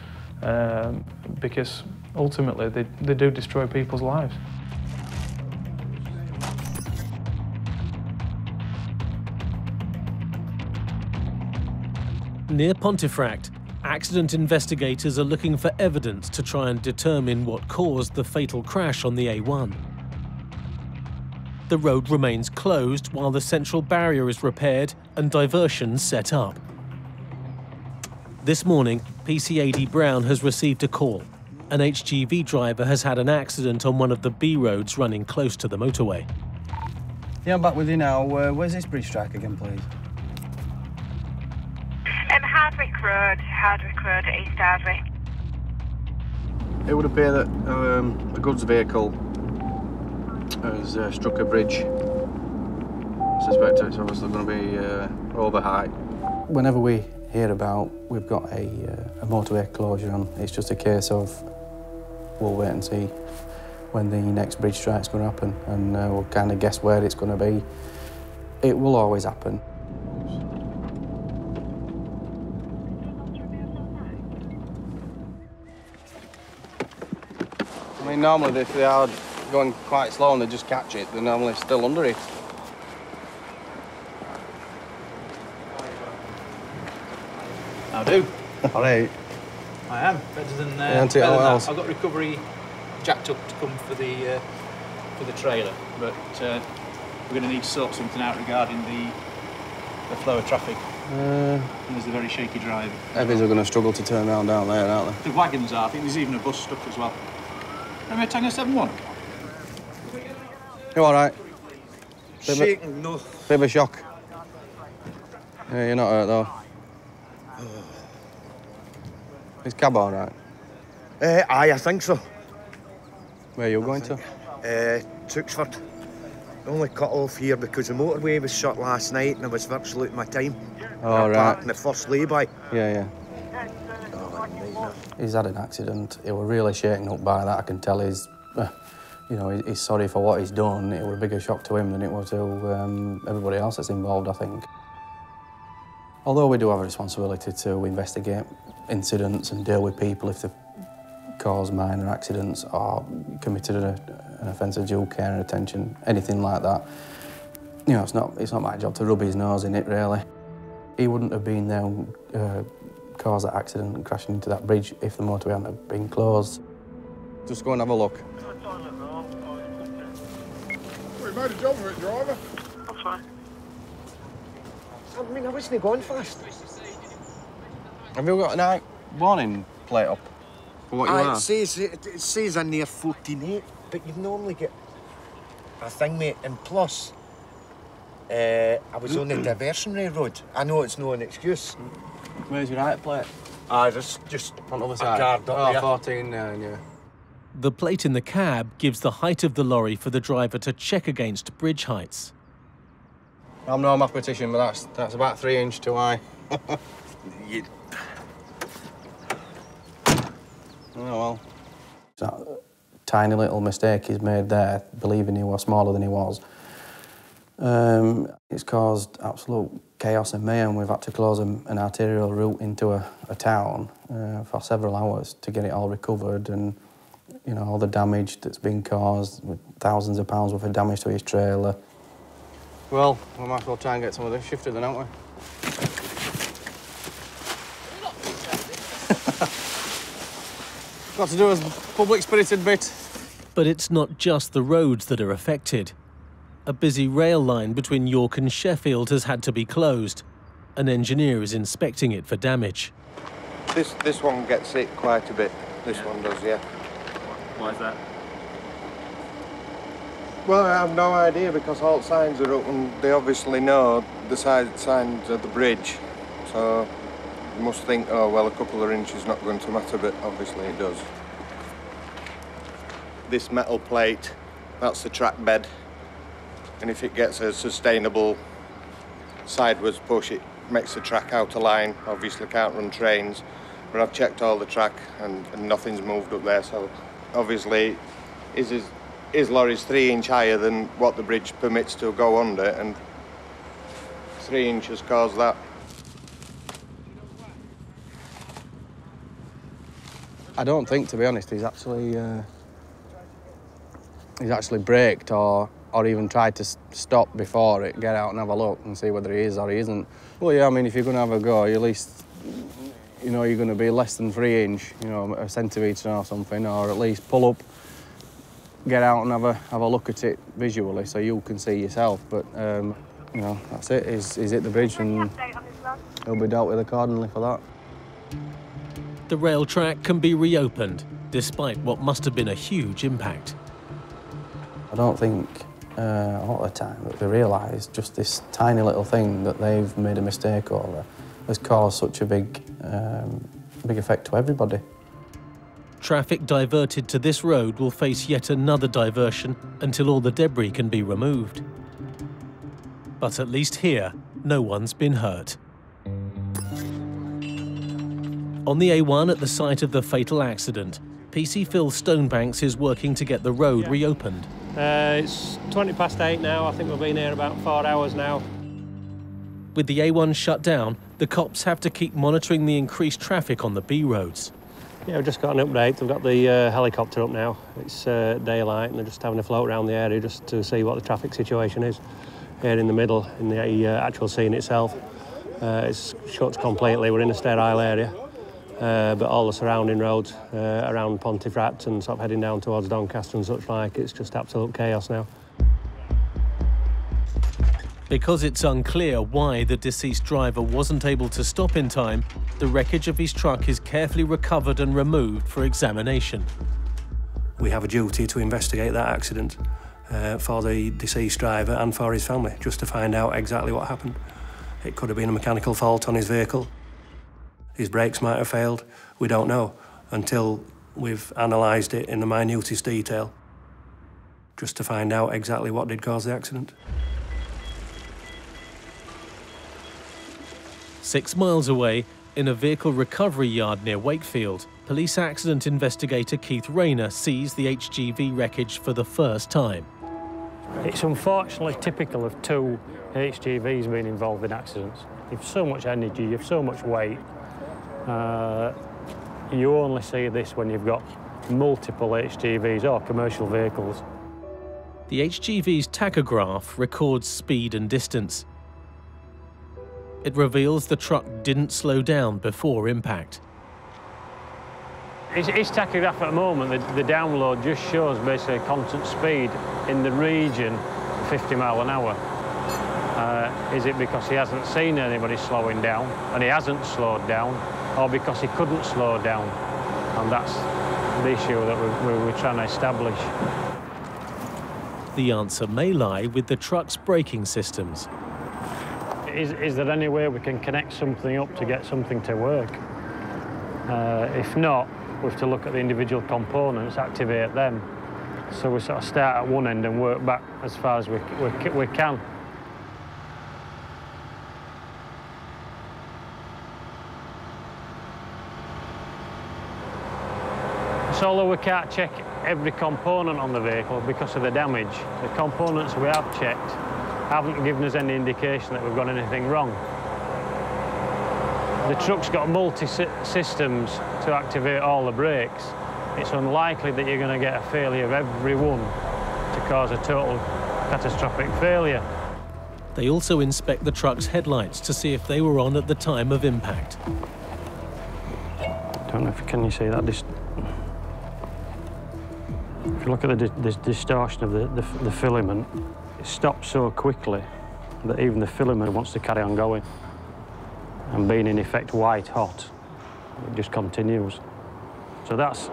um, because ultimately they, they do destroy people's lives. Near Pontefract, accident investigators are looking for evidence to try and determine what caused the fatal crash on the A one. The road remains closed while the central barrier is repaired and diversions set up. This morning, P C Adie Brown has received a call. An H G V driver has had an accident on one of the B roads running close to the motorway. Yeah, I'm back with you now. Uh, where's this bridge track again, please? Um, Hardwick Road, Hardwick Road, East Hardwick. It would appear that um, a goods vehicle has uh, struck a bridge. I suspect it's obviously going to be uh, overhyped. Whenever we hear about we've got a, uh, a motorway closure on, it's just a case of we'll wait and see when the next bridge strike's going to happen, and uh, we'll kind of guess where it's going to be. It will always happen. I mean, normally if they are going quite slow and they just catch it, they're normally still under it. I do. All right. I am better than, uh, yeah, better than that. I've got recovery jacked up to come for the uh, for the trailer, but uh, we're going to need to sort something out regarding the the flow of traffic. Uh, and there's the very shaky driver. Heavies are going to struggle to turn around down there, aren't they? The wagons are. I think there's even a bus stuck as well. Am I taking a seven one? You all right? Shit, no. Bit of a shock. Yeah, you're not hurt though. Is cab all right? Uh, aye, I think so. Where are you I going think. to? Uh, Tuxford. I only cut off here because the motorway was shut last night and I was virtually at my time. All oh, right. In the first lay-by. Yeah, yeah. Oh, he's had an accident. He was really shaken up by that. I can tell he's, uh, you know, he's sorry for what he's done. It was a bigger shock to him than it was to um, everybody else that's involved, I think. Although we do have a responsibility to investigate incidents and deal with people if they've caused minor accidents or committed a, an offence of due care and attention, anything like that, you know, it's not, it's not my job to rub his nose in it, really. He wouldn't have been there and uh, caused that accident and crashing into that bridge if the motorway hadn't have been closed. Just go and have a look. We made a job of it, driver. That's fine. I mean, I wasn't going fast. Have you got an eye warning plate up for what you are? It says, it, it says in there fourteen eight, but you normally get a thing, mate. And plus, uh, I was on the diversionary road. I know it's no an excuse. Where's your eye plate? Ah, just, just on the other side. Guard up oh, fourteen nine, yeah. The plate in the cab gives the height of the lorry for the driver to check against bridge heights. I'm no mathematician, but that's that's about three inch too high. Oh well. That tiny little mistake he's made there, believing he was smaller than he was. Um, it's caused absolute chaos and mayhem. We've had to close an, an arterial route into a, a town uh, for several hours to get it all recovered, and you know all the damage that's been caused, thousands of pounds worth of damage to his trailer. Well, we might as well try and get some of this shifted then, aren't we? Got to do a public-spirited bit. But it's not just the roads that are affected. A busy rail line between York and Sheffield has had to be closed. An engineer is inspecting it for damage. This, this one gets it quite a bit. This yeah. one does, yeah. Why is that? Well, I have no idea, because all signs are up and they obviously know the side signs of the bridge. So you must think, oh, well, a couple of inches not going to matter, but obviously it does. This metal plate, that's the track bed. And if it gets a sustainable sideways push, it makes the track out of line. Obviously can't run trains, but I've checked all the track and, and nothing's moved up there. So obviously is is. His lorry's three inch higher than what the bridge permits to go under, and three inches caused that. I don't think, to be honest, he's actually uh, he's actually braked or or even tried to stop before it. Get out and have a look and see whether he is or he isn't. Well, yeah, I mean, if you're going to have a go, you at least you know you're going to be less than three inch, you know, a centimetre or something, or at least pull up. Get out and have a have a look at it visually, so you can see yourself. But um, you know, that's it. He's, he's hit the bridge, and he'll be dealt with accordingly for that. The rail track can be reopened, despite what must have been a huge impact. I don't think uh, a lot of the time that they realise just this tiny little thing that they've made a mistake over has caused such a big, um, big effect to everybody. Traffic diverted to this road will face yet another diversion until all the debris can be removed. But at least here, no one's been hurt. On the A one at the site of the fatal accident, P C Phil Stonebanks is working to get the road yeah. reopened. Uh, it's twenty past eight now. I think we've been here about four hours now. With the A one shut down, the cops have to keep monitoring the increased traffic on the B roads. Yeah, we've just got an update. They've got the uh, helicopter up now. It's uh, daylight and they're just having a float around the area just to see what the traffic situation is. Here in the middle, in the uh, actual scene itself, uh, it's shut completely. We're in a sterile area, uh, but all the surrounding roads uh, around Pontefract and sort of heading down towards Doncaster and such like, it's just absolute chaos now. Because it's unclear why the deceased driver wasn't able to stop in time, the wreckage of his truck is carefully recovered and removed for examination. We have a duty to investigate that accident uh, for the deceased driver and for his family, just to find out exactly what happened. It could have been a mechanical fault on his vehicle. His brakes might have failed. We don't know until we've analysed it in the minutest detail, just to find out exactly what did cause the accident. Six miles away, in a vehicle recovery yard near Wakefield, police accident investigator Keith Rayner sees the H G V wreckage for the first time. It's unfortunately typical of two H G Vs being involved in accidents. You've so much energy, you've so much weight. Uh, you only see this when you've got multiple H G Vs or commercial vehicles. The H G V's tachograph records speed and distance. It reveals the truck didn't slow down before impact. It's, it's tachograph at the moment. The, the download just shows basically constant speed in the region, fifty mile an hour. Uh, is it because he hasn't seen anybody slowing down and he hasn't slowed down, or because he couldn't slow down? And that's the issue that we're, we're trying to establish. The answer may lie with the truck's braking systems. Is, is there any way we can connect something up to get something to work? Uh, if not, we have to look at the individual components, activate them. So we sort of start at one end and work back as far as we, we, we can. So although we can't check every component on the vehicle because of the damage, the components we have checked haven't given us any indication that we've got anything wrong. The truck's got multi-systems to activate all the brakes. It's unlikely that you're going to get a failure of every one to cause a total catastrophic failure. They also inspect the truck's headlights to see if they were on at the time of impact. I don't know if can you see that. This... If you look at the this distortion of the, the, the filament, it stops so quickly that even the filament wants to carry on going. And being in effect white hot, it just continues. So that's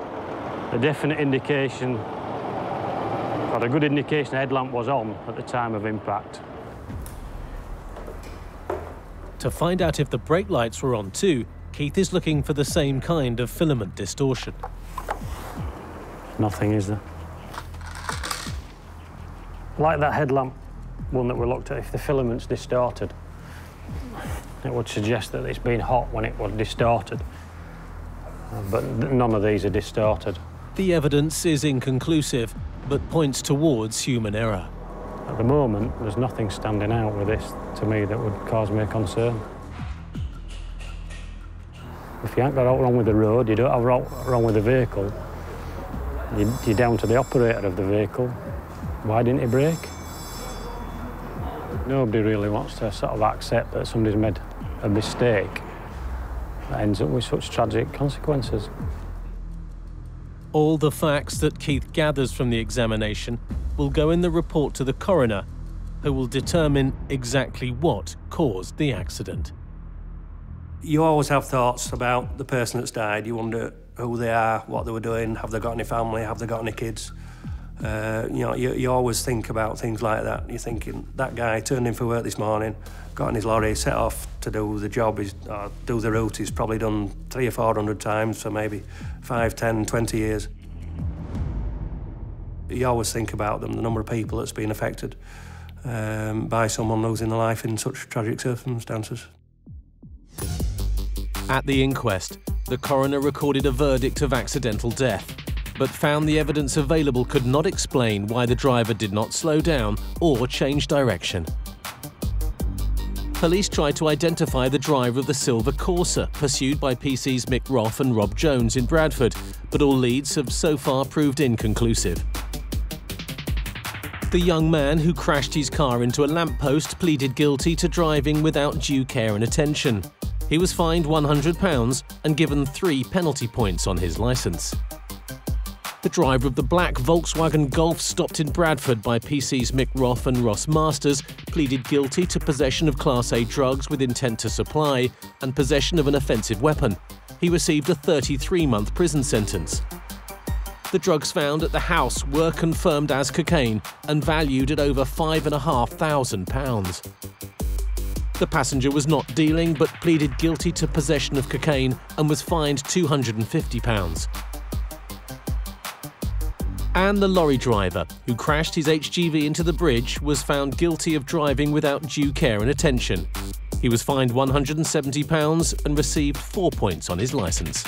a definite indication, or a good indication the headlamp was on at the time of impact. To find out if the brake lights were on too, Keith is looking for the same kind of filament distortion. Nothing, is there? Like that headlamp one that we looked at, if the filament's distorted, it would suggest that it's been hot when it was distorted. But none of these are distorted. The evidence is inconclusive, but points towards human error. At the moment, there's nothing standing out with this, to me, that would cause me a concern. If you ain't got out wrong with the road, you don't have out wrong with the vehicle, you're down to the operator of the vehicle. Why didn't he brake? Nobody really wants to sort of accept that somebody's made a mistake that ends up with such tragic consequences. All the facts that Keith gathers from the examination will go in the report to the coroner, who will determine exactly what caused the accident. You always have thoughts about the person that's died. You wonder who they are, what they were doing, have they got any family, have they got any kids? Uh, you know, you, you always think about things like that. You're thinking, that guy turned in for work this morning, got in his lorry, set off to do the job, he's, or do the route he's probably done three or four hundred times for maybe five, ten, twenty years. You always think about them, the number of people that's been affected um, by someone losing their life in such tragic circumstances. At the inquest, the coroner recorded a verdict of accidental death, but found the evidence available could not explain why the driver did not slow down or change direction. Police tried to identify the driver of the silver Corsa, pursued by P Cs Mick Roth and Rob Jones in Bradford, but all leads have so far proved inconclusive. The young man who crashed his car into a lamppost pleaded guilty to driving without due care and attention. He was fined one hundred pounds and given three penalty points on his licence. The driver of the black Volkswagen Golf stopped in Bradford by P Cs Mick Roth and Ross Masters pleaded guilty to possession of Class A drugs with intent to supply and possession of an offensive weapon. He received a thirty-three month prison sentence. The drugs found at the house were confirmed as cocaine and valued at over five thousand five hundred pounds. The passenger was not dealing but pleaded guilty to possession of cocaine and was fined two hundred and fifty pounds. And the lorry driver, who crashed his H G V into the bridge, was found guilty of driving without due care and attention. He was fined one hundred and seventy pounds and received four points on his licence.